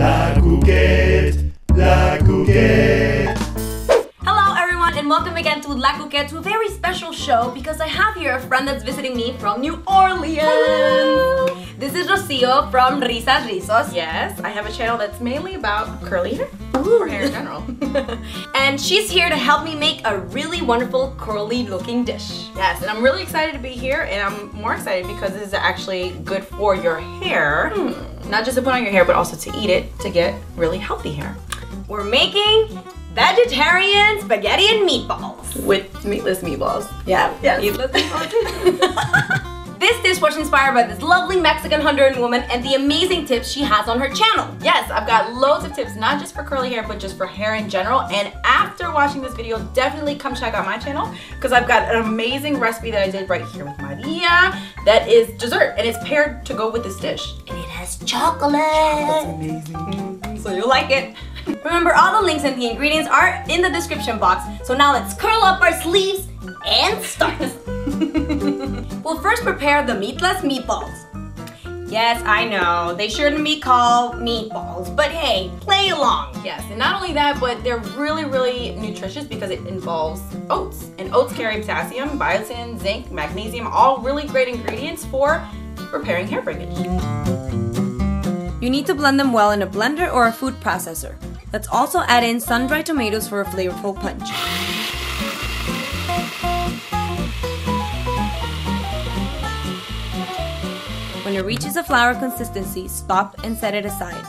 La Coquette, La Coquette. Hello everyone and welcome again to La Coquette, to a very special show because I have here a friend that's visiting me from New Orleans. Hello. This is Rocío from Risas Rizos. Yes, I have a channel that's mainly about curly hair. Or hair in general. And she's here to help me make a really wonderful curly looking dish. Yes, and I'm really excited to be here, and I'm more excited because this is actually good for your hair. Not just to put on your hair, but also to eat it to get really healthy hair. We're making vegetarian spaghetti and meatballs. With meatless meatballs. Yeah, meatless meatballs. This dish was inspired by this lovely Mexican Honduran woman and the amazing tips she has on her channel. Yes, I've got loads of tips, not just for curly hair, but just for hair in general. And after watching this video, definitely come check out my channel because I've got an amazing recipe that I did right here with Maria that is dessert, and it's paired to go with this dish. And it has chocolate. Chocolate's amazing. So you'll like it. Remember, all the links and the ingredients are in the description box. So now let's curl up our sleeves and start. We'll first prepare the meatless meatballs. Yes, I know, they shouldn't be called meatballs, but hey, play along. Yes, and not only that, but they're really, really nutritious because it involves oats. And oats carry potassium, biotin, zinc, magnesium, all really great ingredients for repairing hair breakage. You need to blend them well in a blender or a food processor. Let's also add in sun-dried tomatoes for a flavorful punch. When it reaches a flour consistency, stop and set it aside.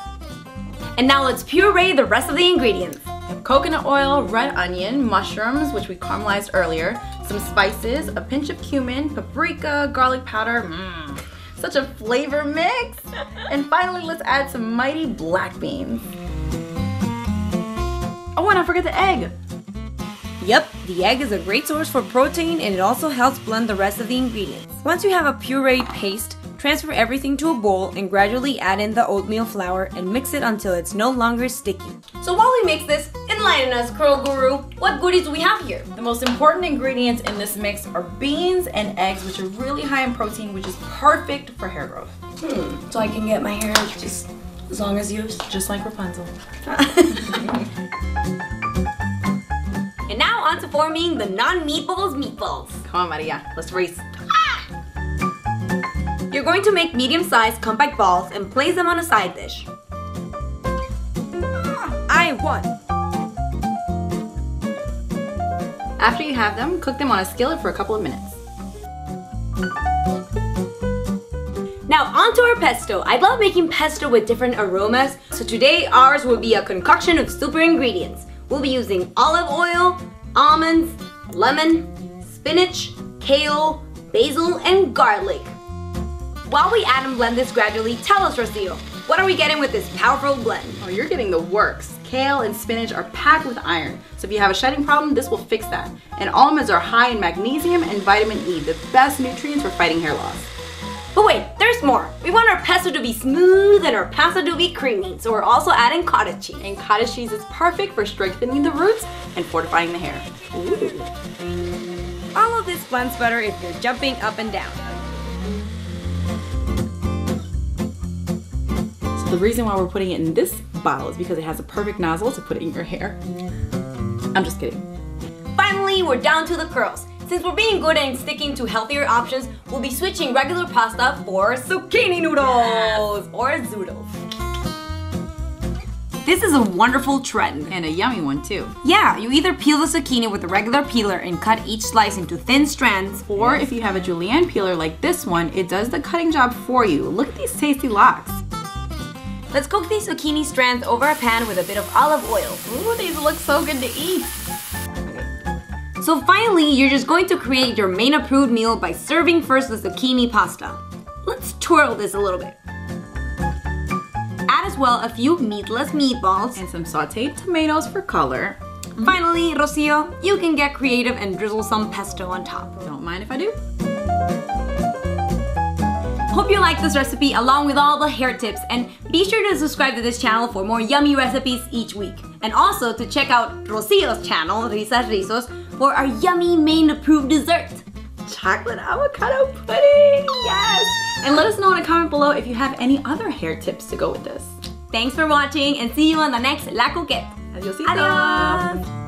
And now let's puree the rest of the ingredients. I have coconut oil, red onion, mushrooms, which we caramelized earlier, some spices, a pinch of cumin, paprika, garlic powder, such a flavor mix. And finally, let's add some mighty black beans. Oh, and I forgot the egg. Yep, the egg is a great source for protein, and it also helps blend the rest of the ingredients. Once you have a pureed paste, transfer everything to a bowl and gradually add in the oatmeal flour and mix it until it's no longer sticky. So while we mix this, enlighten us, curl guru, what goodies do we have here? The most important ingredients in this mix are beans and eggs, which are really high in protein, which is perfect for hair growth. So I can get my hair just as long as yours? Just like Rapunzel. And now on to forming the non-meatballs meatballs. Come on, Maria, let's race. You're going to make medium-sized compact balls and place them on a side dish. I won! After you have them, cook them on a skillet for a couple of minutes. Now onto our pesto. I love making pesto with different aromas, so today ours will be a concoction of super ingredients. We'll be using olive oil, almonds, lemon, spinach, kale, basil, and garlic. While we add and blend this gradually, tell us, Rocío, what are we getting with this powerful blend? Oh, you're getting the works. Kale and spinach are packed with iron, so if you have a shedding problem, this will fix that. And almonds are high in magnesium and vitamin E, the best nutrients for fighting hair loss. But wait, there's more. We want our pesto to be smooth and our pasta to be creamy, so we're also adding cottage cheese. And cottage cheese is perfect for strengthening the roots and fortifying the hair. Ooh. All of this blends better if you're jumping up and down. The reason why we're putting it in this bottle is because it has a perfect nozzle to put it in your hair. I'm just kidding. Finally, we're down to the curls. Since we're being good and sticking to healthier options, we'll be switching regular pasta for zucchini noodles or zoodles. This is a wonderful trend. And a yummy one too. Yeah, you either peel the zucchini with a regular peeler and cut each slice into thin strands. Or if you have a julienne peeler like this one, it does the cutting job for you. Look at these tasty locks. Let's cook these zucchini strands over a pan with a bit of olive oil. Ooh, these look so good to eat. So finally, you're just going to create your main approved meal by serving first the zucchini pasta. Let's twirl this a little bit. Add as well a few meatless meatballs and some sauteed tomatoes for color. Finally, Rocío, you can get creative and drizzle some pesto on top. Don't mind if I do. Hope you like this recipe along with all the hair tips, and be sure to subscribe to this channel for more yummy recipes each week. And also to check out Rocío's channel, Risas Rizos, for our yummy main approved dessert. Chocolate avocado pudding, yes! And let us know in a comment below if you have any other hair tips to go with this. Thanks for watching and see you on the next La Coquette. Adiosito. Adios.